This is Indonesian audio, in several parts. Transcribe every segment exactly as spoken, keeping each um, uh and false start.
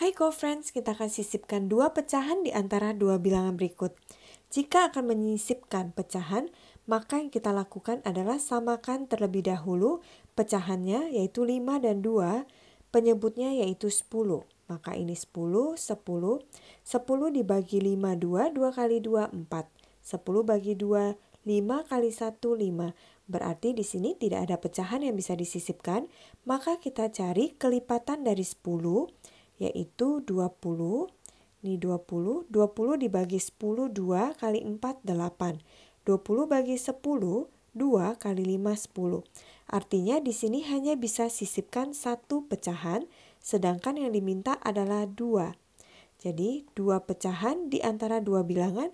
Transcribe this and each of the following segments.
Hai GoFriends, kita akan sisipkan dua pecahan di antara dua bilangan berikut. Jika akan menyisipkan pecahan, maka yang kita lakukan adalah samakan terlebih dahulu pecahannya, yaitu lima dan dua, penyebutnya yaitu sepuluh. Maka ini sepuluh, sepuluh, sepuluh dibagi lima, dua, dua kali dua, empat. sepuluh bagi dua, lima kali satu, lima. Berarti di sini tidak ada pecahan yang bisa disisipkan, maka kita cari kelipatan dari sepuluh, yaitu dua puluh. Ini dua puluh, dua puluh dibagi sepuluh, dua kali empat, delapan. dua puluh bagi sepuluh, dua kali lima, sepuluh. Artinya di sini hanya bisa sisipkan satu pecahan, sedangkan yang diminta adalah dua. Jadi dua pecahan di antara dua bilangan,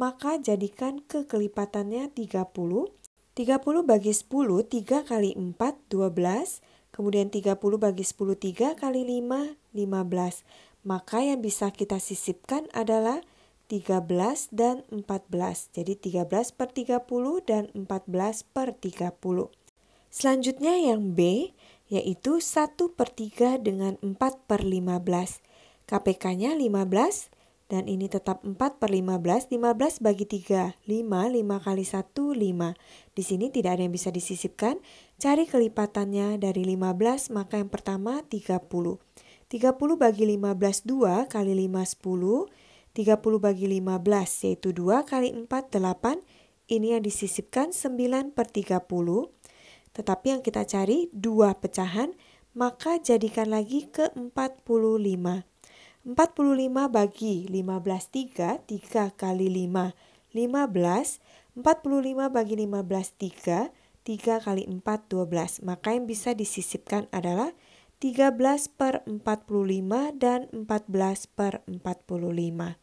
maka jadikan kekelipatannya tiga puluh. tiga puluh bagi sepuluh, tiga kali empat, dua belas. Kemudian tiga puluh bagi sepuluh, tiga kali lima, lima belas. Maka yang bisa kita sisipkan adalah tiga belas dan empat belas. Jadi tiga belas per tiga puluh dan empat belas per tiga puluh. Selanjutnya yang B, yaitu satu per tiga dengan empat per lima belas. K P K-nya lima belas dan ini tetap empat per lima belas. lima belas bagi tiga, lima, lima kali satu, lima. Di sini tidak ada yang bisa disisipkan. Cari kelipatannya dari lima belas, maka yang pertama tiga puluh. tiga puluh bagi lima belas, dua kali lima, sepuluh. tiga puluh bagi lima belas, yaitu dua kali empat, delapan. Ini yang disisipkan sembilan per tiga puluh. Tetapi yang kita cari dua pecahan, maka jadikan lagi ke empat puluh lima. empat puluh lima bagi lima belas, tiga, tiga kali lima, lima belas. empat puluh lima bagi lima belas, tiga, tiga kali empat, dua belas. Maka yang bisa disisipkan adalah tiga belas per empat puluh lima dan empat belas per empat puluh lima.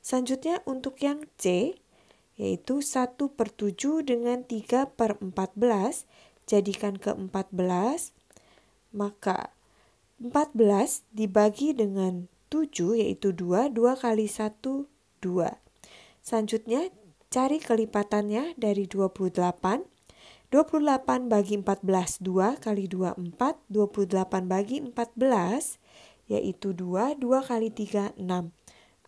Selanjutnya untuk yang C, yaitu satu per tujuh dengan tiga per empat belas, jadikan ke empat belas, maka empat belas dibagi dengan tujuh, yaitu dua, dua kali satu, dua. Selanjutnya cari kelipatannya dari dua puluh delapan. dua puluh delapan bagi empat belas, dua kali dua, empat. dua puluh delapan bagi empat belas, yaitu dua, dua kali tiga, enam.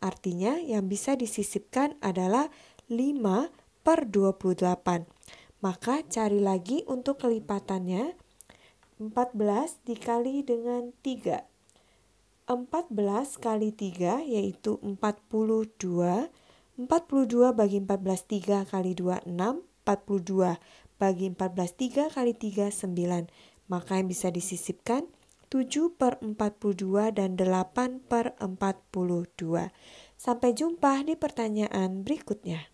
Artinya yang bisa disisipkan adalah lima per dua puluh delapan. Maka cari lagi untuk kelipatannya. empat belas dikali dengan tiga. empat belas kali tiga, yaitu empat puluh dua. empat puluh dua bagi empat belas, tiga kali dua, enam. empat puluh dua bagi empat belas, tiga kali tiga, sembilan. Maka yang bisa disisipkan tujuh per empat puluh dua dan delapan per empat puluh dua. Sampai jumpa di pertanyaan berikutnya.